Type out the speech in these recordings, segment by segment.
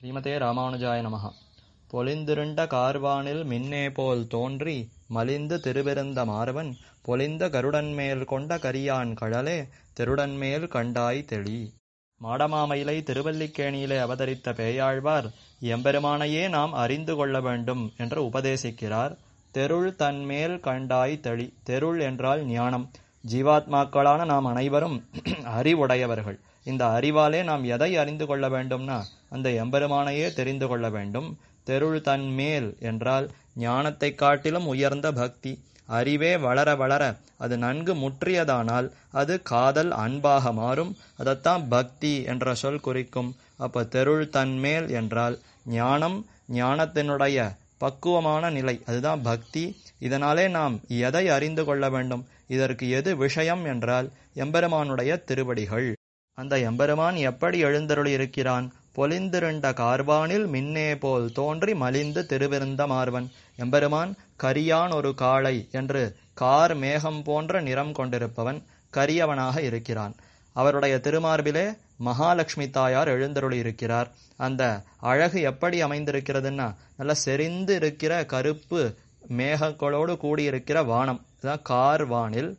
ஸ்ரீமதே ராமானுஜாய நமஹ. பொலிந்திருண்ட கார்வானில் மின்னே போல் தோன்றி மலிந்து திருபெருந்த மார்வன் பொலிந்த கருடன்மேல் கொண்ட கரியான் கடலே திருடன்மேல் கண்டாய் தெளி. மாடமாமயிலை திருவல்லிக்கேணியிலே அவதரித்த பேயாழ்வார் எம்பெருமானையே நாம் அறிந்து கொள்ள வேண்டும் என்று உபதேசிக்கிறார். தெருள் தன்மேல் கண்டாய் தெளி. தெருள் என்றால் ஞானம். ஜீவாத்மாக்களான நாம் அனைவரும் அறிவுடையவர்கள். இந்த அறிவாலே நாம் எதை அறிந்து கொள்ள வேண்டும்னா அந்த எம்பெருமானையே தெரிந்து கொள்ள வேண்டும். தெருள் தன் மேல் என்றால் ஞானத்தை காட்டிலும் உயர்ந்த பக்தி. அறிவே வளர வளர அது நன்கு முற்றியதானால் அது காதல் அன்பாக மாறும். அதைத்தான் பக்தி என்ற சொல் குறிக்கும். அப்போ தெருள் தன் மேல் என்றால் ஞானம், ஞானத்தினுடைய பக்குவமான நிலை, அதுதான் பக்தி. இதனாலே நாம் எதை அறிந்து கொள்ள வேண்டும்? இதற்கு எது விஷயம் என்றால் எம்பெருமானுடைய திருவடிகள். அந்த எம்பெருமான் எப்படி எழுந்தருளி இருக்கிறான்? பொலிந்திருண்ட கார்வானில் மின்னே போல் தோன்றி மலிந்து திருவிருந்த மார்வன். எம்பெருமான் கரியான் ஒரு காளை என்று கார் மேகம் போன்ற நிறம் கொண்டிருப்பவன், கரியவனாக இருக்கிறான். அவருடைய திருமார்பிலே மகாலட்சுமி தாயார் எழுந்தருளி இருக்கிறார். அந்த அழகு எப்படி அமைந்திருக்கிறதுன்னா நல்லா செறிந்து இருக்கிற கருப்பு மேகங்களோடு கூடியிருக்கிற வானம், இதுதான் கார்வானில்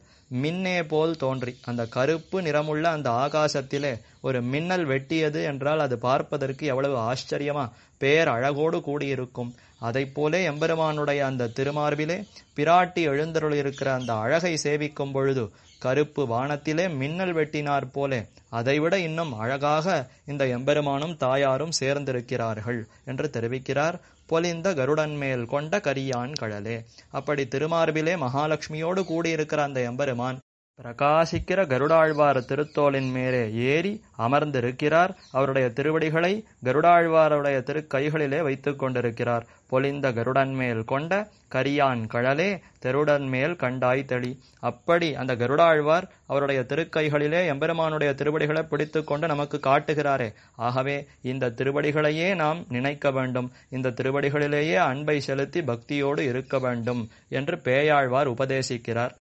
மின்னே போல் தோன்றி. அந்த கருப்பு நிறமுள்ள அந்த ஆகாசத்திலே ஒரு மின்னல் வெட்டியது என்றால் அது பார்ப்பதற்கு எவ்வளவு ஆச்சரியமா பேர் அழகோடு கூடியிருக்கும். அதை போலே எம்பெருமானுடைய அந்த திருமார்பிலே பிராட்டி எழுந்தருள் இருக்கிற அந்த அழகை சேவிக்கும் பொழுது கருப்பு வானத்திலே மின்னல் வெட்டினார் போலே அதைவிட இன்னும் அழகாக இந்த எம்பெருமானும் தாயாரும் சேர்ந்திருக்கிறார்கள் என்று தெரிவிக்கிறார். பொலிந்த கருடன் மேல் கொண்ட கரியான் கடலே. அப்படி திருமார்பிலே மகாலட்சுமியோடு கூடியிருக்கிற அந்த எம்பெருமான் பிரகாசிக்கிற கருடாழ்வார் திருத்தோளின் மேலே ஏறி அமர்ந்திருக்கிறார். அவருடைய திருவடிகளை கருடாழ்வாருடைய திருக்கைகளிலே வைத்துக் கொண்டிருக்கிறார். பொலிந்த கருடன் மேல் கொண்ட கரியான் கடலே தெருடன் மேல் கண்டாய் தெளி. அப்படி அந்த கருடாழ்வார் அவருடைய திருக்கைகளிலே எம்பெருமானுடைய திருவடிகளை பிடித்து கொண்டு நமக்கு காட்டுகிறாரே. ஆகவே இந்த திருவடிகளையே நாம் நினைக்க வேண்டும். இந்த திருவடிகளிலேயே அன்பை செலுத்தி பக்தியோடு இருக்க வேண்டும் என்று பேயாழ்வார் உபதேசிக்கிறார்.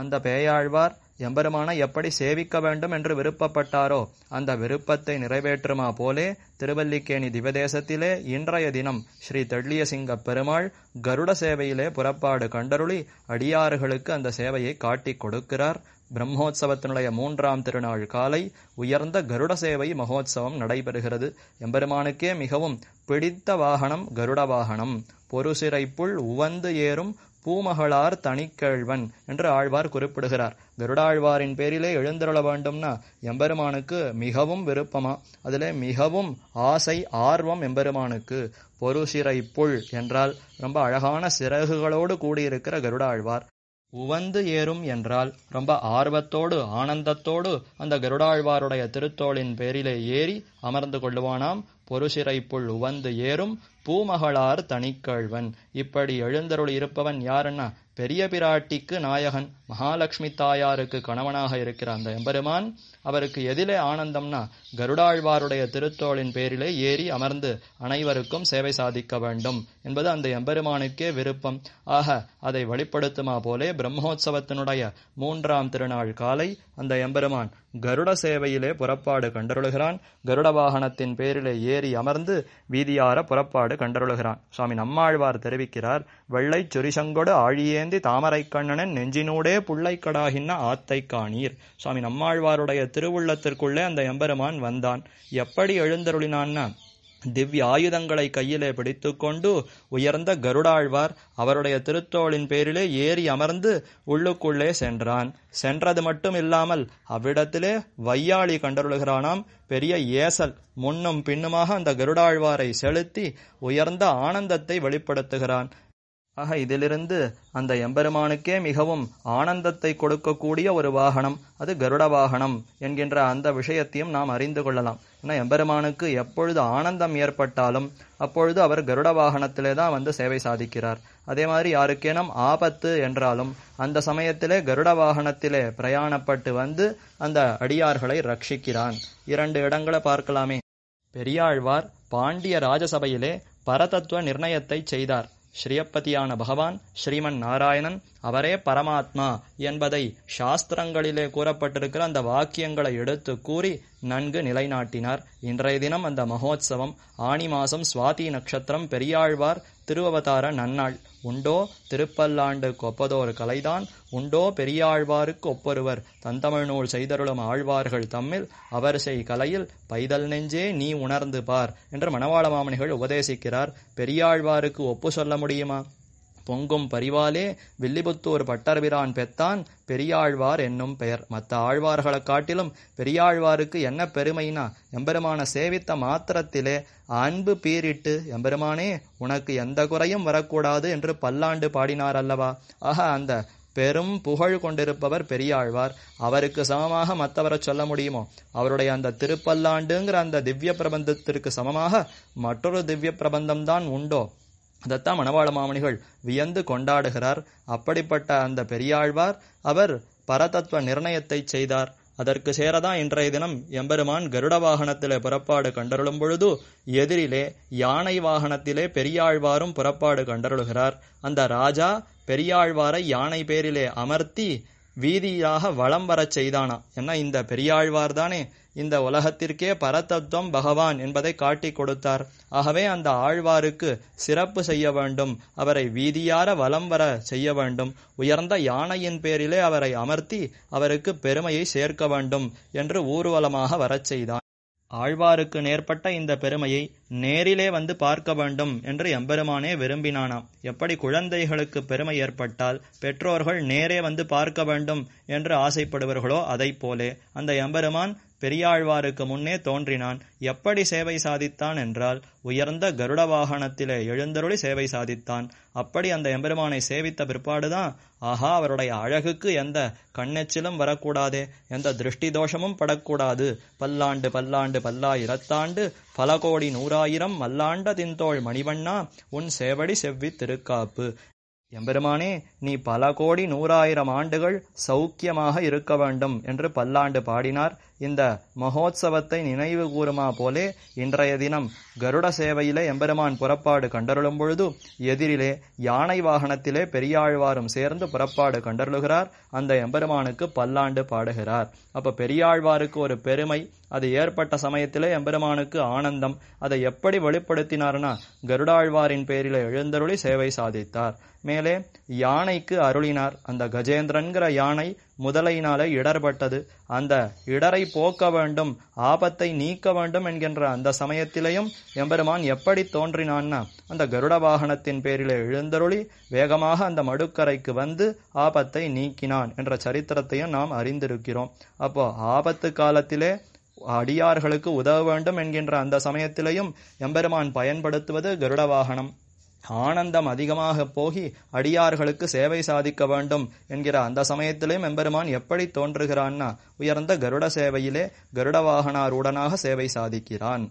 அந்த பேயாழ்வார் எம்பெருமானை எப்படி சேவிக்க வேண்டும் என்று விருப்பப்பட்டாரோ அந்த விருப்பத்தை நிறைவேற்றுமா போலே திருவல்லிக்கேணி திவதேசத்திலே இன்றைய தினம் ஸ்ரீ தெள்ளியசிங்க பெருமாள் கருட சேவையிலே புறப்பாடு கண்டருளி அடியாறுகளுக்கு அந்த சேவையை காட்டி கொடுக்கிறார். பிரம்மோத்சவத்தினுடைய 3ஆம் திருநாள் காலை உயர்ந்த கருட சேவை மகோத்சவம் நடைபெறுகிறது. எம்பெருமானுக்கே மிகவும் பிடித்த வாகனம் கருட வாகனம். பொறுசிறைப்புள் உவந்து ஏறும் பூமகளார் தனிக்கேழ்வன் என்று ஆழ்வார் குறிப்பிடுகிறார். கருடாழ்வாரின் பேரிலே எழுந்தருள வேண்டும்னா எம்பெருமானுக்கு மிகவும் விருப்பமா, அதிலே மிகவும் ஆசை, ஆர்வம் எம்பெருமானுக்கு. பொறுசிறை புல் என்றால் ரொம்ப அழகான சிறகுகளோடு கூடியிருக்கிற கருடாழ்வார். உவந்து ஏறும் என்றால் ரொம்ப ஆர்வத்தோடு ஆனந்தத்தோடு அந்த கருடாழ்வாருடைய திருத்தோளின் பேரிலே ஏறி அமர்ந்து கொள்ளுவானாம். பொறுசிறைப்புள் உவந்து ஏறும் பூமகளார் தனிக்கேழ்வன். இப்படி எழுந்தருள் இருப்பவன் யாருன்னா பெரிய பிராட்டிக்கு நாயகன், மகாலட்சுமி தாயாருக்கு கணவனாக இருக்கிற அந்த எம்பெருமான். அவருக்கு எதிலே ஆனந்தம்னா கருடாழ்வாருடைய திருத்தோளின் பேரிலே ஏறி அமர்ந்து அனைவருக்கும் சேவை சாதிக்க வேண்டும் என்பது அந்த எம்பெருமானுக்கே விருப்பம். ஆக அதை வெளிப்படுத்துமா போலே பிரம்மோத்சவத்தினுடைய 3ஆம் திருநாள் காலை அந்த எம்பெருமான் கருட சேவையிலே புறப்பாடு கண்டருளுகிறான். கருட வாகனத்தின் பேரிலே ஏறி அமர்ந்து வீதியார புறப்பாடு கண்டருளுகிறான். சுவாமி நம்மாழ்வார் தெரிவிக்கிறார். வெள்ளை சொரிசங்கொடு ஆழியேந்தி தாமரை கண்ணனின் நெஞ்சினூடே புள்ளைக்கடாகின்ன ஆத்தை காணீர். சுவாமி நம்மாழ்வாருடைய திருவுள்ளத்திற்குள்ளே அந்த எம்பெருமான் வந்தான். எப்படி எழுந்தருளினான்னா திவ்ய ஆயுதங்களை கையிலே பிடித்து கொண்டு உயர்ந்த கருடாழ்வார் அவருடைய திருத்தோளின் பேரிலே ஏறி அமர்ந்து உள்ளுக்குள்ளே சென்றான். சென்றது மட்டும் இல்லாமல் அவ்விடத்திலே வையாளி கண்டருளுகிறானாம். பெரிய ஏசல் முன்னும் பின்னுமாக அந்த கருடாழ்வாரை செலுத்தி உயர்ந்த ஆனந்தத்தை வெளிப்படுத்துகிறான். ஆக இதிலிருந்து அந்த எம்பெருமானுக்கே மிகவும் ஆனந்தத்தை கொடுக்கக்கூடிய ஒரு வாகனம் அது கருட வாகனம் என்கின்ற அந்த விஷயத்தையும் நாம் அறிந்து கொள்ளலாம். ஏன்னா எம்பெருமானுக்கு எப்பொழுது ஆனந்தம் ஏற்பட்டாலும் அப்பொழுது அவர் கருட வாகனத்திலே தான் வந்து சேவை சாதிக்கிறார். அதே மாதிரி யாருக்கேனும் ஆபத்து என்றாலும் அந்த சமயத்திலே கருட வாகனத்திலே பிரயாணப்பட்டு வந்து அந்த அடியார்களை ரட்சிக்கிறான். 2 இடங்களை பார்க்கலாமே. பெரியாழ்வார் பாண்டிய ராஜசபையிலே பரதத்துவ நிர்ணயத்தை செய்தார். ஸ்ரீயப்பதியான பகவான் ஸ்ரீமன் நாராயணன் அவரே பரமாத்மா என்பதை சாஸ்திரங்களிலே கூறப்பட்டிருக்கிற அந்த வாக்கியங்களை எடுத்து கூறி நன்கு நிலைநாட்டினார். இன்றைய தினம் அந்த மகோத்சவம். ஆணி மாசம் சுவாதி நட்சத்திரம் பெரியாழ்வார் திருவவதார நன்னாள். உண்டோ திருப்பல்லாண்டு கொப்பதோர் கலைதான், உண்டோ பெரியாழ்வாருக்கு ஒப்பொருவர் தந்தமிழ் நூல் செய்தருளும் ஆழ்வார்கள் தம்மில் அவர் செய் கலையில் பைதல் நெஞ்சே நீ உணர்ந்து பார் என்று மணவாள மாமணிகள் உபதேசிக்கிறார். பெரியாழ்வாருக்கு ஒப்பு சொல்ல முடியுமா? பொங்கும் பரிவாலே வில்லிபுத்தூர் பட்டர்பிரான் பெத்தான் பெரியாழ்வார் என்னும் பெயர். மற்ற ஆழ்வார்களை காட்டிலும் பெரியாழ்வாருக்கு என்ன பெருமைனா, எம்பெருமான சேவித்த மாத்திரத்திலே அன்பு பீரிட்டு எம்பெருமானே உனக்கு எந்த குறையும் வரக்கூடாது என்று பல்லாண்டு பாடினார் அல்லவா. ஆக அந்த பெரும் புகழ் கொண்டிருப்பவர் பெரியாழ்வார். அவருக்கு சமமாக மற்றவரை சொல்ல முடியுமோ? அவருடைய அந்த திருப்பல்லாண்டுங்கிற அந்த திவ்ய பிரபந்தத்திற்கு சமமாக மற்றொரு திவ்ய பிரபந்தம்தான் உண்டோ? அதைத்தான் மணவாள மாமணிகள் வியந்து கொண்டாடுகிறார். அப்படிப்பட்ட அந்த பெரியாழ்வார் அவர் பரதத்துவ நிர்ணயத்தை செய்தார். அதற்கு சேரதான் இன்றைய தினம் எம்பெருமான் கருட வாகனத்திலே புறப்பாடு கண்டருளும் பொழுது எதிரிலே யானை வாகனத்திலே பெரியாழ்வாரும் புறப்பாடு கண்டருளுகிறார். அந்த ராஜா பெரியாழ்வாரை யானை பேரிலே அமர்த்தி வீதியாக வளம் வரச் செய்தானா. ஏன்னா இந்த பெரியாழ்வார் தானே இந்த உலகத்திற்கே பரதத்துவம் பகவான் என்பதை காட்டி கொடுத்தார். ஆகவே அந்த ஆழ்வாருக்கு சிறப்பு செய்ய வேண்டும், அவரை வீதியார வலம் வர செய்ய வேண்டும், உயர்ந்த யானையின் பேரிலே அவரை அமர்த்தி அவருக்கு பெருமையை சேர்க்க வேண்டும் என்று ஊர்வலமாக வரச் செய்தான். ஆழ்வாருக்கு நேர்பட்ட இந்த பெருமையை நேரிலே வந்து பார்க்க வேண்டும் என்று எம்பெருமானே விரும்பினானாம். எப்படி குழந்தைகளுக்கு பெருமை ஏற்பட்டால் பெற்றோர்கள் நேரே வந்து பார்க்க வேண்டும் என்று ஆசைப்படுவர்களோ அதை போலே அந்த எம்பெருமான் பெரியாழ்வாருக்கு முன்னே தோன்றினான். எப்படி சேவை சாதித்தான் என்றால் உயர்ந்த கருட வாகனத்திலே எழுந்தருளி சேவை சாதித்தான். அப்படி அந்த எம்பெருமானை சேவித்த பிற்பாடுதான் ஆஹா அவருடைய அழகுக்கு எந்த கண்ணெச்சிலும் வரக்கூடாதே, எந்த திருஷ்டி தோஷமும் படக்கூடாது, பல்லாண்டு பல்லாண்டு பல்லாயிரத்தாண்டு பல கோடி நூறாயிரம் மல்லாண்ட தின்தோள் மணிவண்ணா உன் சேவடி செவ்வி திருக்காப்பு. எம்பெருமானே நீ பல கோடி நூறாயிரம் ஆண்டுகள் சௌக்கியமாக இருக்க வேண்டும் என்று பல்லாண்டு பாடினார். இந்த மகோத்சவத்தை நினைவு கூறுமா போலே இன்றைய தினம் கருட சேவையிலே எம்பெருமான் புறப்பாடு கண்டருளும் பொழுது எதிரிலே யானை வாகனத்திலே பெரியாழ்வாரும் சேர்ந்து புறப்பாடு கண்டருளுகிறார். அந்த எம்பெருமானுக்கு பல்லாண்டு பாடுகிறார். அப்ப பெரியாழ்வாருக்கு ஒரு பெருமை, அது ஏற்பட்ட சமயத்திலே எம்பெருமானுக்கு ஆனந்தம். அதை எப்படி வெளிப்படுத்தினார்னா கருடாழ்வாரின் பேரிலே எழுந்தருளி சேவை சாதித்தார். மேலே யானைக்கு அருளினார். அந்த கஜேந்திரன்கிற யானை முதலையினாலே இடர்பட்டது. அந்த இடரை போக்க வேண்டும், ஆபத்தை நீக்க வேண்டும் என்கின்ற அந்த சமயத்திலேயும் எம்பெருமான் எப்படி தோன்றினான்னா அந்த கருட வாகனத்தின் பேரிலே எழுந்தருளி வேகமாக அந்த மடுக்கரைக்கு வந்து ஆபத்தை நீக்கினான் என்ற சரித்திரத்தையும் நாம் அறிந்திருக்கிறோம். அப்போ ஆபத்து காலத்திலே அடியார்களுக்கு உதவ வேண்டும் என்கின்ற அந்த சமயத்திலேயும் எம்பெருமான் பயன்படுத்துவது கருட வாகனம். ஆனந்தம் அதிகமாக போகி அடியார்களுக்கு சேவை சாதிக்க வேண்டும் என்கிற அந்த சமயத்திலேயும் எம்பெருமான் எப்படி தோன்றுகிறான்னா உயர்ந்த கருட சேவையிலே கருட வாகனாரூடனாக சேவை சாதிக்கிறான்.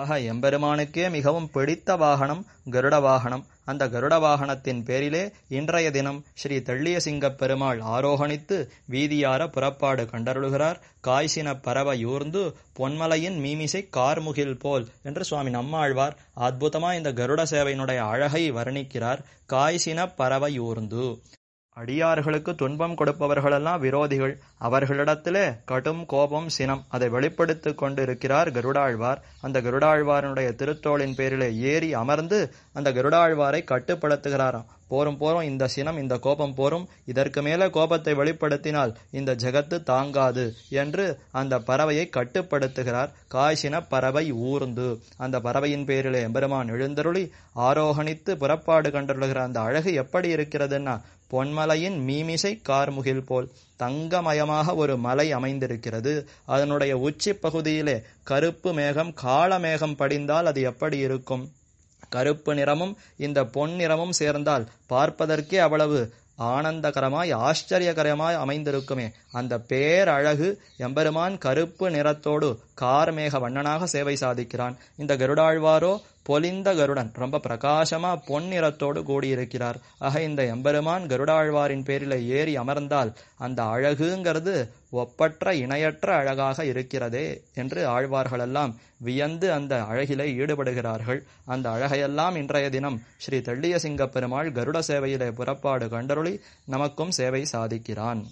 ஆக எம்பெருமானுக்கே மிகவும் பிடித்த வாகனம் கருட வாகனம். அந்த கருட வாகனத்தின் பேரிலே இன்றைய தினம் ஸ்ரீ தெள்ளியசிங்கப் பெருமாள் ஆரோகணித்து வீதியார புறப்பாடு கண்டருளுகிறார். காய்சின பறவை யூர்ந்து பொன்மலையின் மீமிசை கார்முகில் போல் என்று சுவாமி நம்மாழ்வார் அற்புதமா இந்த கருட சேவையினுடைய அழகை வர்ணிக்கிறார். காய்சின பறவை யூர்ந்து, அடியார்களுக்கு துன்பம் கொடுப்பவர்களெல்லாம் விரோதிகள், அவர்களிடத்திலே கடும் கோபம் சினம் அதை வெளிப்படுத்தி கொண்டு இருக்கிறார் கருடாழ்வார். அந்த கருடாழ்வாரனுடைய திருத்தோளின் பேரிலே ஏறி அமர்ந்து அந்த கருடாழ்வாரை கட்டுப்படுத்துகிறாராம். போரும் போரும் இந்த சினம் இந்த கோபம் போரும், இதற்கு மேலே கோபத்தை வெளிப்படுத்தினால் இந்த ஜகத்து தாங்காது என்று அந்த பறவையை கட்டுப்படுத்துகிறார். காய்ச்சின பறவை ஊர்ந்து, அந்த பறவையின் பேரிலே எம்பெருமான் எழுந்தருளி ஆரோகணித்து புறப்பாடு கண்டுள்ளுகிற அந்த அழகு எப்படி இருக்கிறதுன்னா பொன்மலையின் மீமிசை கார்முகில் போல் தங்கமயமாக ஒரு மலை அமைந்திருக்கிறது. அதனுடைய உச்சி பகுதியிலே கருப்பு மேகம் காளமேகம் படிந்தால் அது எப்படி இருக்கும்? கருப்பு நிறமும் இந்த பொன் நிறமும் சேர்ந்தால் பார்ப்பதற்கே அவ்வளவு ஆனந்தகரமாய் ஆச்சரியகரமாய் அமைந்திருக்குமே. அந்த பேரழகு எம்பெருமான் கருப்பு நிறத்தோடு கார்மேக வண்ணனாக சேவை சாதிக்கிறான். இந்த கருடாழ்வாரோ பொலிந்த கருடன் ரொம்ப பிரகாசமா பொன்னிறத்தோடு கூடியிருக்கிறார். ஆக இந்த எம்பெருமான் கருடாழ்வாரின் பேரில ஏறி அமர்ந்தால் அந்த அழகுங்கிறது ஒப்பற்ற இணையற்ற அழகாக இருக்கிறதே என்று ஆழ்வார்களெல்லாம் வியந்து அந்த அழகிலே ஈடுபடுகிறார்கள். அந்த அழகையெல்லாம் இன்றைய தினம் ஸ்ரீ தெள்ளியசிங்க பெருமாள் கருட சேவையிலே புறப்பாடு கண்டருளி நமக்கும் சேவை சாதிக்கிறான்.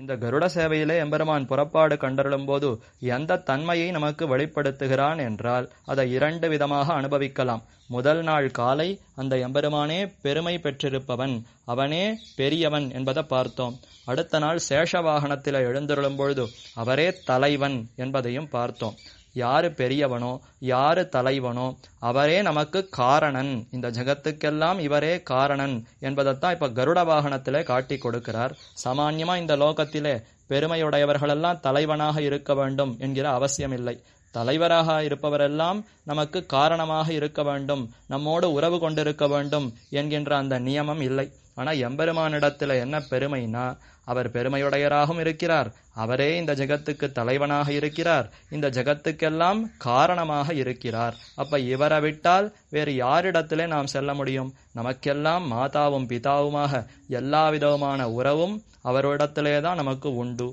இந்த கருட சேவையிலே எம்பெருமான் புறப்பாடு கண்டருளும் போது எந்த தன்மையை நமக்கு வெளிப்படுத்துகிறான் என்றால் அதை இரண்டு விதமாக அனுபவிக்கலாம். முதல் நாள் காலை அந்த எம்பெருமானே பெருமை பெற்றிருப்பவன், அவனே பெரியவன் என்பதை பார்த்தோம். அடுத்த நாள் சேஷ வாகனத்தில் எழுந்தருளும் பொழுது அவரே தலைவன் என்பதையும் பார்த்தோம். யாரு பெரியவனோ யாரு தலைவனோ அவரே நமக்கு காரணன், இந்த ஜகத்துக்கெல்லாம் இவரே காரணன் என்பதைத்தான் இப்ப கருட வாகனத்திலே காட்டி கொடுக்கிறார். சாமான்யமா இந்த லோகத்திலே பெருமையுடையவர்களெல்லாம் தலைவனாக இருக்க வேண்டும் என்கிற அவசியம் இல்லை. தலைவராக இருப்பவரெல்லாம் நமக்கு காரணமாக இருக்க வேண்டும், நம்மோடு உறவு கொண்டிருக்க வேண்டும் என்கின்ற அந்த நியமம் இல்லை. ஆனா எம்பெருமானிடத்துல என்ன பெருமைனா, அவர் பெருமையுடையராகவும் இருக்கிறார், அவரே இந்த ஜகத்துக்கு தலைவனாக இருக்கிறார், இந்த ஜகத்துக்கெல்லாம் காரணமாக இருக்கிறார். அப்ப இவரை விட்டால் வேறு யாரிடத்திலே நாம் செல்ல முடியும்? நமக்கெல்லாம் மாதாவும் பிதாவுமாக எல்லா விதமான உறவும் அவரிடத்திலேதான் நமக்கு உண்டு.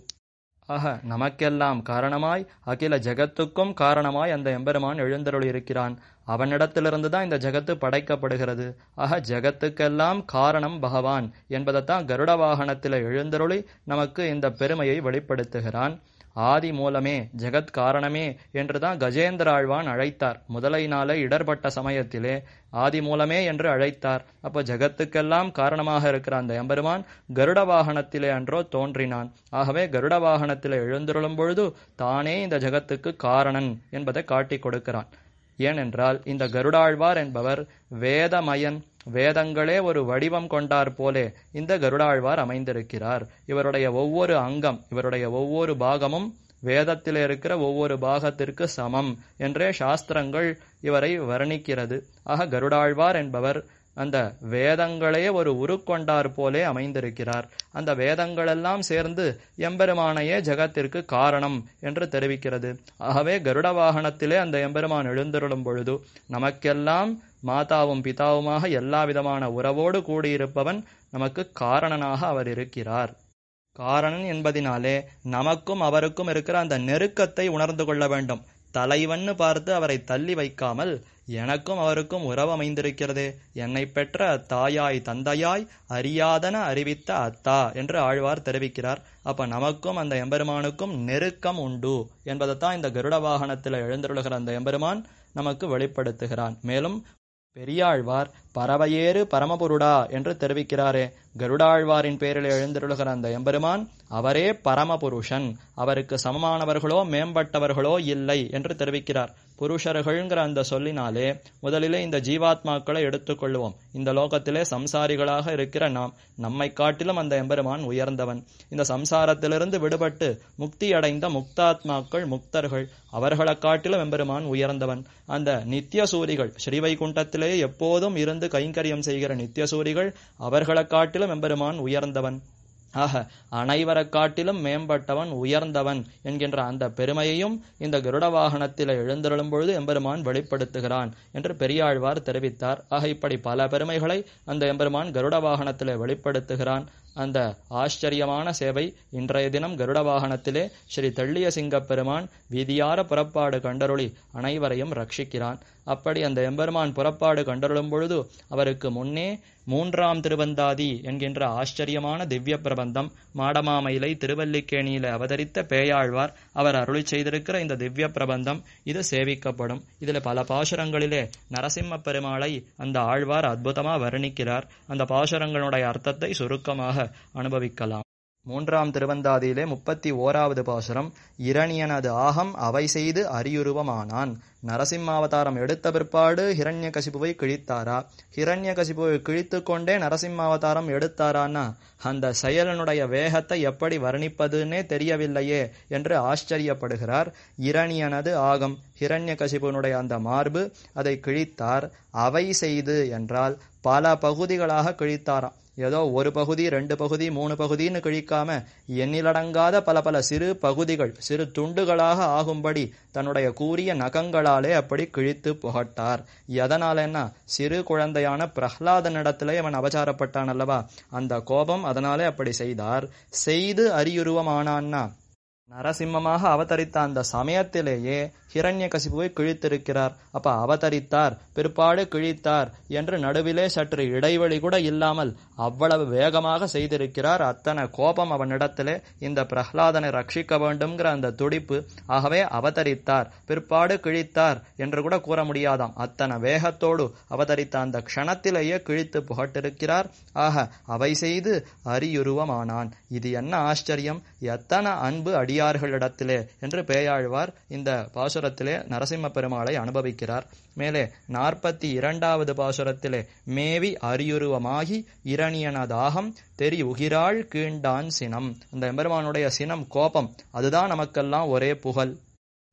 ஆக நமக்கெல்லாம் காரணமாய் அகில ஜகத்துக்கும் காரணமாய் அந்த எம்பெருமான் எழுந்தருளி இருக்கிறான். அவனிடத்திலிருந்து தான் இந்த ஜகத்து படைக்கப்படுகிறது. ஆக ஜகத்துக்கெல்லாம் காரணம் பகவான் என்பதைத்தான் கருட வாகனத்தில் எழுந்தருளி நமக்கு இந்த பெருமையை வெளிப்படுத்துகிறான். ஆதி மூலமே ஜெகத் காரணமே என்றுதான் கஜேந்திர ஆழ்வான் அழைத்தார். முதலை நாளை இடர்பட்ட சமயத்திலே ஆதி மூலமே என்று அழைத்தார். அப்போ ஜெகத்துக்கெல்லாம் காரணமாக இருக்கிற அந்த எம்பெருமான் கருட வாகனத்திலே அன்றோ தோன்றினான். ஆகவே கருட வாகனத்திலே எழுந்தருளும் பொழுது தானே இந்த ஜெகத்துக்கு காரணன் என்பதை காட்டி கொடுக்கிறான். ஏனென்றால் இந்த கருடாழ்வார் என்பவர் வேதமயன், வேதங்களே ஒரு வடிவம் கொண்டார் போலே இந்த கருடாழ்வார் அமைந்திருக்கிறார். இவருடைய ஒவ்வொரு அங்கம், இவருடைய ஒவ்வொரு பாகமும் வேதத்தில் இருக்கிற ஒவ்வொரு பாகத்திற்கு சமம் என்றே சாஸ்திரங்கள் இவரை வர்ணிக்கிறது. ஆக கருடாழ்வார் என்பவர் அந்த வேதங்களே ஒரு உருக்கொண்டார் போலே அமைந்திருக்கிறார். அந்த வேதங்களெல்லாம் சேர்ந்து எம்பெருமானையே ஜகத்திற்கு காரணம் என்று தெரிவிக்கிறது. ஆகவே கருட வாகனத்திலே அந்த எம்பெருமான் எழுந்தருளும் பொழுது நமக்கெல்லாம் மாதாவும் பிதாவுமாக எல்லா விதமான உறவோடு கூடியிருப்பவன் நமக்கு காரணனாக அவர் இருக்கிறார். காரணன் என்பதினாலே நமக்கும் அவருக்கும் இருக்கிற அந்த நெருக்கத்தை உணர்ந்து கொள்ள வேண்டும். தலைவன்னு பார்த்து அவரை தள்ளி வைக்காமல் எனக்கும் அவருக்கும் உறவு அமைந்திருக்கிறது, என்னை பெற்ற தாயாய் தந்தையாய் அறியாதன அறிவித்த அத்தா என்று ஆழ்வார் தெரிவிக்கிறார். அப்ப நமக்கும் அந்த எம்பெருமானுக்கும் நெருக்கம் உண்டு என்பதைத்தான் இந்த கருட வாகனத்தில் எழுந்தருளுகிற அந்த எம்பெருமான் நமக்கு வெளிப்படுத்துகிறான். மேலும் பெரியாழ்வார் பறவையேறு பரமபுருடா என்று தெரிவிக்கிறாரே, கருடாழ்வாரின் பேரில் எழுந்தருளுகிற அந்த எம்பெருமான் அவரே பரமபுருஷன், அவருக்கு சமமானவர்களோ மேம்பட்டவர்களோ இல்லை என்று தெரிவிக்கிறார். புருஷர்கள்ங்கிற அந்த சொல்லினாலே முதலிலே இந்த ஜீவாத்மாக்களை எடுத்துக்கொள்வோம். இந்த லோகத்திலே சம்சாரிகளாக இருக்கிற நாம், நம்மை காட்டிலும் அந்த எம்பெருமான் உயர்ந்தவன். இந்த சம்சாரத்திலிருந்து விடுபட்டு முக்தி அடைந்த முக்தாத்மாக்கள், முக்தர்கள், அவர்களை காட்டிலும் எம்பெருமான் உயர்ந்தவன். அந்த நித்திய சூரிகள், ஸ்ரீவைகுண்டத்திலே எப்போதும் இருந்து கைங்கரியம் செய்கிற நித்திய சூரிகள், அவர்களை காட்டிலும் எம்பெருமான் உயர்ந்தவன். ஆக அனைவரை காட்டிலும் மேம்பட்டவன், உயர்ந்தவன் என்கின்ற அந்த பெருமையையும் இந்த கருட வாகனத்தில் எழுந்தருளும் பொழுது எம்பெருமான் வெளிப்படுத்துகிறான் என்று பெரியாழ்வார் தெரிவித்தார். ஆக இப்படி பல பெருமைகளை அந்த எம்பெருமான் கருட வாகனத்தில் வெளிப்படுத்துகிறான். அந்த ஆச்சரியமான சேவை இன்றைய தினம் கருட வாகனத்திலே ஸ்ரீ தெள்ளியசிங்க பெருமான் வீதியார புறப்பாடு கண்டருளி அனைவரையும் ரட்சிக்கிறான். அப்படி அந்த எம்பெருமான் புறப்பாடு கண்டருளும் பொழுது அவருக்கு முன்னே மூன்றாம் திருவந்தாதி என்கின்ற ஆச்சரியமான திவ்ய பிரபந்தம் மாடமாமயிலை திருவல்லிக்கேணியில அவதரித்த பேயாழ்வார் அவர் அருளி செய்திருக்கிற இந்த திவ்ய பிரபந்தம் இது சேவிக்கப்படும். இதுல பல பாசுரங்களிலே நரசிம்ம பெருமாளை அந்த ஆழ்வார் அற்புதமா வர்ணிக்கிறார். அந்த பாசுரங்களுடைய அர்த்தத்தை சுருக்கமாக அனுபவிக்கலாம். மூன்றாம் திருவந்தாதியிலே 31வது பாசுரம், இரணியனது ஆகம் அவை செய்து அரியுருவமானான். நரசிம்மாவதாரம் எடுத்த பிற்பாடு ஹிரண்யகசிபுவை கிழித்தாரா? ஹிரண்யகசிபுவை கிழித்து கொண்டே நரசிம்மாவதாரம் எடுத்தாரான்னா அந்த செயலனுடைய வேகத்தை எப்படி வர்ணிப்பதுன்னே தெரியவில்லையே என்று ஆச்சரியப்படுகிறார். இரணியனது ஆகம், ஹிரண்யகசிபுனுடைய அந்த மார்பு, அதை கிழித்தார். அவை செய்து என்றால் பல பகுதிகளாக கிழித்தாராம். ஏதோ ஒரு பகுதி, ரெண்டு பகுதி, மூணு பகுதின்னு கிழிக்காம எண்ணிலடங்காத பல பல சிறு பகுதிகள், சிறு துண்டுகளாக ஆகும்படி தன்னுடைய கூரிய நகங்களாலே அப்படி கிழித்து புகட்டார். எதனாலன்னா சிறு குழந்தையான பிரஹ்லாதனிடத்திலே அவன் அபச்சாரப்பட்டான் அல்லவா, அந்த கோபம் அதனாலே அப்படி செய்தார். செய்து அரியுருவமானான்னா நரசிம்மமாக அவதரித்த அந்த சமயத்திலேயே ஹிரண்யகசிபுவை கிழித்திருக்கிறார். அப்ப அவதரித்தார், பிற்பாடு கிழித்தார் என்று நடுவிலே சற்று இடைவெளி கூட இல்லாமல் அவ்வளவு வேகமாக செய்திருக்கிறார். அத்தனை கோபம் அவனிடத்திலே, இந்த பிரஹ்லாதனை ரட்சிக்க வேண்டும்ங்கிற அந்த துடிப்பு. ஆகவே அவதரித்தார், பிற்பாடு கிழித்தார் என்று கூட கூற முடியாதாம். அத்தனை வேகத்தோடு அவதரித்த அந்த க்ஷணத்திலேயே கிழித்து புகட்டிருக்கிறார். ஆக அவை செய்து அரியுருவமானான். இது என்ன ஆச்சரியம், எத்தனை அன்பு அடியார்களிடத்திலே என்று பேயாழ்வார் இந்த பாசுரத்திலே நரசிம்ம பெருமாளை அனுபவிக்கிறார். மேலே 42வது பாசுரத்திலே மேவி அரியுருவமாகி இரணியன தாகம் தெரி உகிராள் கீண்டான் சினம். அந்த எம்பெருமானுடைய சினம், கோபம், அதுதான் நமக்கெல்லாம் ஒரே புகழ்.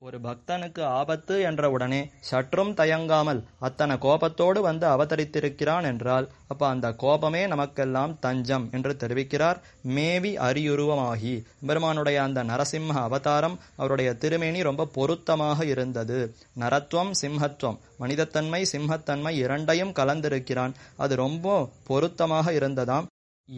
ஒரு பக்தனுக்கு ஆபத்து என்ற உடனே சற்றும் தயங்காமல் அத்தனை கோபத்தோடு வந்து அவதரித்திருக்கிறான் என்றால் அப்ப அந்த கோபமே நமக்கெல்லாம் தஞ்சம் என்று தெரிவிக்கிறார். மேவி அரியுருவமாகி, பெருமானுடைய அந்த நரசிம்ம அவதாரம், அவருடைய திருமேனி ரொம்ப பொருத்தமாக இருந்தது. நரத்துவம் சிம்மத்துவம், மனிதத்தன்மை சிம்மத்தன்மை இரண்டையும் கலந்திருக்கிறான். அது ரொம்ப பொருத்தமாக இருந்ததாம்.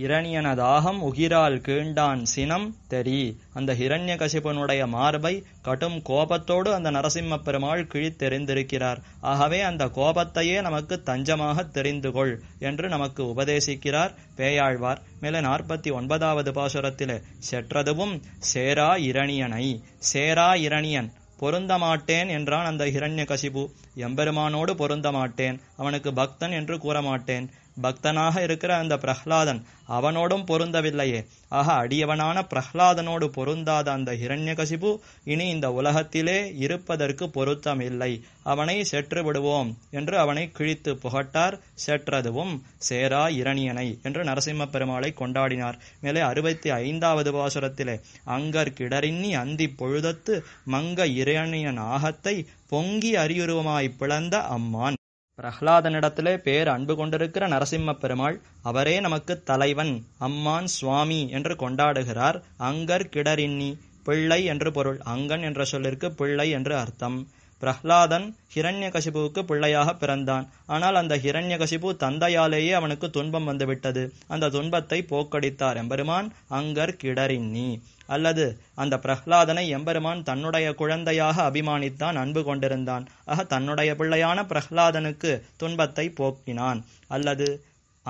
இரணியன தாகம் உகிரால் கீண்டான் சினம் தெரி, அந்த ஹிரண்யகசிபனுடைய மார்பை கடும் கோபத்தோடு அந்த நரசிம்ம பெருமாள் கிழித்தெறிந்திருக்கிறார். ஆகவே அந்த கோபத்தையே நமக்கு தஞ்சமாக தெரிந்துகொள் என்று நமக்கு உபதேசிக்கிறார் பேயாழ்வார். மேலே 49வது பாசுரத்திலே செற்றதுவும் சேரா இரணியனை, சேரா இரணியன், பொருந்த மாட்டேன் என்றான் அந்த ஹிரண்யகசிபு. எம்பெருமானோடு பொருந்த மாட்டேன், அவனுக்கு பக்தன் என்று கூற மாட்டேன். பக்தனாக இருக்கிற அந்த பிரஹ்லாதன் அவனோடும் பொருந்தவில்லையே. ஆக அடியவனான பிரஹ்லாதனோடு பொருந்தாத அந்த ஹிரண்யகசிபு இனி இந்த உலகத்திலே இருப்பதற்கு பொருத்தம் இல்லை, அவனை செற்று விடுவோம் என்று அவனை கிழித்து புகட்டார். செற்றதுவும் சேரா இரணியனை என்று நரசிம்ம பெருமாளை கொண்டாடினார். மேலே 65வது பாசுரத்திலே அங்கர் கிடறின்னி அந்தி பொழுதத்து மங்க இரணியன் ஆகத்தை பொங்கி அரியுருவமாய் பிளந்த அம்மான். பிரஹ்லாதனிடத்திலே பேர் அன்பு கொண்டிருக்கிற நரசிம்ம பெருமாள் அவரே நமக்கு தலைவன், அம்மான், சுவாமி என்று கொண்டாடுகிறார். அங்கர் கிடரின்னி, பிள்ளை என்று பொருள். அங்கன் என்ற சொல்லிற்கு பிள்ளை என்று அர்த்தம். பிரஹ்லாதன் ஹிரண்யகசிபுவுக்கு பிள்ளையாக பிறந்தான். ஆனால் அந்த ஹிரண்யகசிபு தந்தையாலேயே அவனுக்கு துன்பம் வந்துவிட்டது. அந்த துன்பத்தை போக்கடித்தார் எம்பெருமான் அங்கர் கிடரின்னி. அல்லது அந்த பிரஹ்லாதனை எம்பெருமான் தன்னுடைய குழந்தையாக அபிமானித்தான், அன்பு கொண்டிருந்தான். ஆக தன்னுடைய பிள்ளையான பிரஹ்லாதனுக்கு துன்பத்தை போக்கினான். அல்லது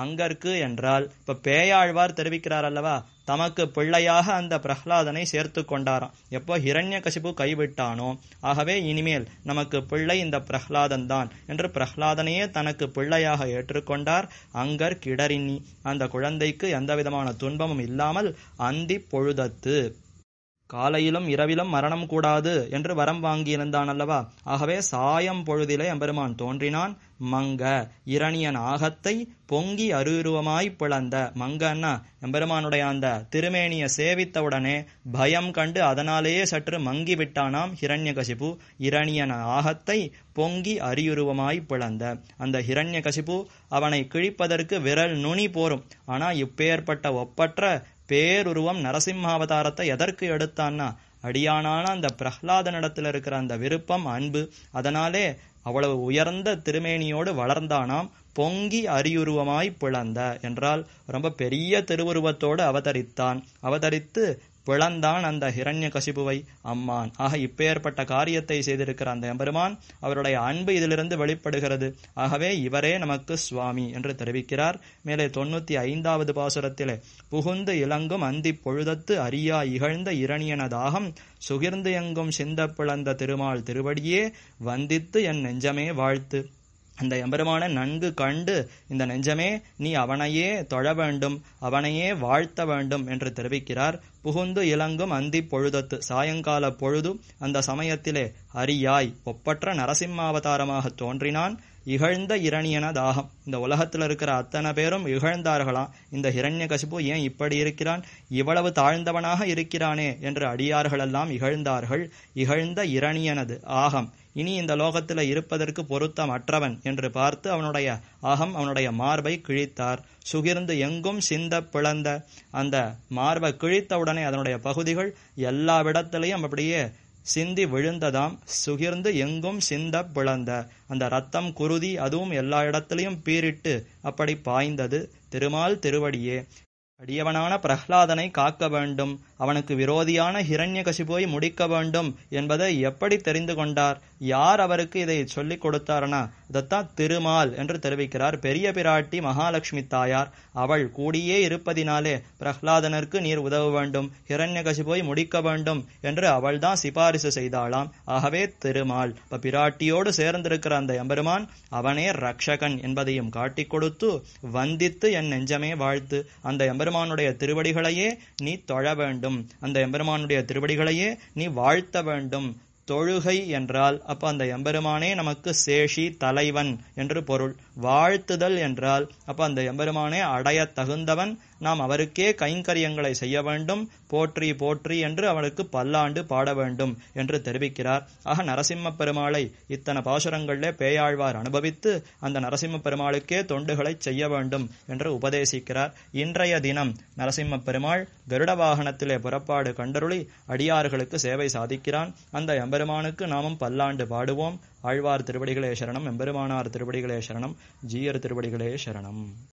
அங்கற்கு என்றால் இப்ப பேயாழ்வார் தெரிவிக்கிறார் அல்லவா, தமக்கு பிள்ளையாக அந்த பிரஹ்லாதனை சேர்த்து கொண்டாராம் எப்போ ஹிரண்யகசிபு கைவிட்டானோ. ஆகவே இனிமேல் நமக்கு பிள்ளை இந்த பிரஹ்லாதன் தான் என்று பிரஹ்லாதனையே தனக்கு பிள்ளையாக ஏற்றுக்கொண்டார். அங்கர் கிடரின்னி, அந்த குழந்தைக்கு எந்தவிதமான துன்பமும் இல்லாமல் அந்தி பொழுதத்து, காலையிலும் இரவிலும் மரணம் கூடாது என்று வரம் வாங்கியிருந்தான் அல்லவா. ஆகவே சாயம் பொழுதிலே எம்பெருமான் தோன்றினான். மங்க இரணியன் ஆகத்தை பொங்கி அரியுருவமாய் பிளந்த. மங்கன்னா எம்பெருமானுடைய அந்த திருமேனியை சேவித்தவுடனே பயம் கண்டு அதனாலேயே சற்று மங்கி விட்டானாம் ஹிரண்யகசிபு. இரணியன் ஆகத்தை பொங்கி அரியுருவமாய் பிளந்த. அந்த ஹிரண்யகசிபு அவனை கிழிப்பதற்கு விரல் நுனி போரும். ஆனா இப்பேற்பட்ட ஒப்பற்ற பேருருவம் நரசிம்மாவதாரத்தை எதற்கு எடுத்தான்னா, அடியானான அந்த பிரஹ்லாதனிடத்தில் இருக்கிற அந்த விருப்பம், அன்பு, அதனாலே அவ்வளவு உயர்ந்த திருமேனியோடு வளர்ந்தானாம். பொங்கி அரியுருவமாய் பிளந்த என்றால் ரொம்ப பெரிய திருவுருவத்தோடு அவதரித்தான், அவதரித்து பிளந்தான் அந்த ஹிரண்யகசிபுவை, அம்மான். ஆக இப்பேற்பட்ட காரியத்தை செய்திருக்கிற அந்த எம்பெருமான் அவருடைய அன்பு இதிலிருந்து வெளிப்படுகிறது. ஆகவே இவரே நமக்கு சுவாமி என்று தெரிவிக்கிறார். மேலே 95வது பாசுரத்திலே புகுந்து இலங்கும் அந்தி பொழுதத்து அரியா இகழ்ந்த இரணியன தாகம் சுகிர்ந்து எங்கும் சிந்த பிளந்த திருமால் திருவடியே வந்தித்து என் நெஞ்சமே வாழ்த்து. அந்த எம்பெருமான நன்கு கண்டு இந்த நெஞ்சமே நீ அவனையே தொழ வேண்டும், அவனையே வாழ்த்த வேண்டும் என்று தெரிவிக்கிறார். புகுந்து இலங்கும் அந்தி பொழுதத்து, சாயங்கால பொழுது, அந்த சமயத்திலே அரியாய் ஒப்பற்ற நரசிம்மாவதாரமாக தோன்றினான். இகழ்ந்த இரணியன தாகம். இந்த உலகத்தில் இருக்கிற அத்தனை பேரும் இகழ்ந்தார்களாம். இந்த ஹிரண்யகசிபு ஏன் இப்படி இருக்கிறான், இவ்வளவு தாழ்ந்தவனாக இருக்கிறானே என்று அடியார்களெல்லாம் இகழ்ந்தார்கள். இகழ்ந்த இரணியனது ஆகம், இனி இந்த லோகத்தில் இருப்பதற்கு பொருத்தம் அற்றவன் என்று பார்த்து அவனுடைய அகம், அவனுடைய மார்பை கிழித்தார். சுகிர்ந்து எங்கும் சிந்த பிளந்த அந்த மார்பை கிழித்தவுடனே அதனுடைய பகுதிகள் எல்லா விடத்திலையும் அப்படியே சிந்தி விழுந்ததாம். சுகிர்ந்து எங்கும் சிந்த பிளந்த அந்த ரத்தம் குருதி அதுவும் எல்லா இடத்திலையும் பீரிட்டு அப்படி பாய்ந்தது. திருமால் திருவடியே, அடியவனான பிரஹ்லாதனை காக்க வேண்டும், அவனுக்கு விரோதியான ஹிரண்யகசிபுவை முடிக்க வேண்டும் என்பதை எப்படி தெரிந்து கொண்டார், யார் அவருக்கு இதை சொல்லிக் கொடுத்தார்னா அதத்தான் திருமால் என்று தெரிவிக்கிறார். பெரிய பிராட்டி மகாலட்சுமி தாயார் அவள் கூடியே இருப்பதினாலே பிரஹ்லாதனருக்கு நீர் உதவ வேண்டும், ஹிரண்யகசிபுவை முடிக்க வேண்டும் என்று அவள்தான் சிபாரிசு செய்தாளாம். ஆகவே திருமால், இப்ப பிராட்டியோடு சேர்ந்திருக்கிற அந்த எம்பெருமான் அவனே ரக்ஷகன் என்பதையும் காட்டிக் கொடுத்து, வந்தித்து என் நெஞ்சமே வாழ்த்து, அந்த எம்பெருமானுடைய திருவடிகளையே நீ தொழ வேண்டும், அந்த எம்பெருமானுடைய திருவடிகளையே நீ வாழ்த்த வேண்டும். தொழுகை என்றால் அப்ப அந்த எம்பெருமானே நமக்கு சேஷி தலைவன் என்று பொருள். வாழ்த்துதல் என்றால் அப்ப அந்த எம்பெருமானே அடைய தகுந்தவன், நாம் அவருக்கே கைங்கரியங்களை செய்ய வேண்டும், போற்றி போற்றி என்று அவனுக்கு பல்லாண்டு பாட வேண்டும் என்று தெரிவிக்கிறார். ஆக நரசிம்ம பெருமாளை இத்தனை பாசுரங்களிலே பேயாழ்வார் அனுபவித்து அந்த நரசிம்ம பெருமாளுக்கே தொண்டுகளை செய்ய வேண்டும் என்று உபதேசிக்கிறார். இன்றைய தினம் நரசிம்ம பெருமாள் கருட வாகனத்திலே புறப்பாடு கண்டருளி அடியார்களுக்கு சேவை சாதிக்கிறான். அந்த எம்பெருமானுக்கு நாமும் பல்லாண்டு பாடுவோம். ஆழ்வார் திருவடிகளே சரணம், எம்பெருமானார் திருவடிகளே சரணம், ஜீயர் திருவடிகளே சரணம்.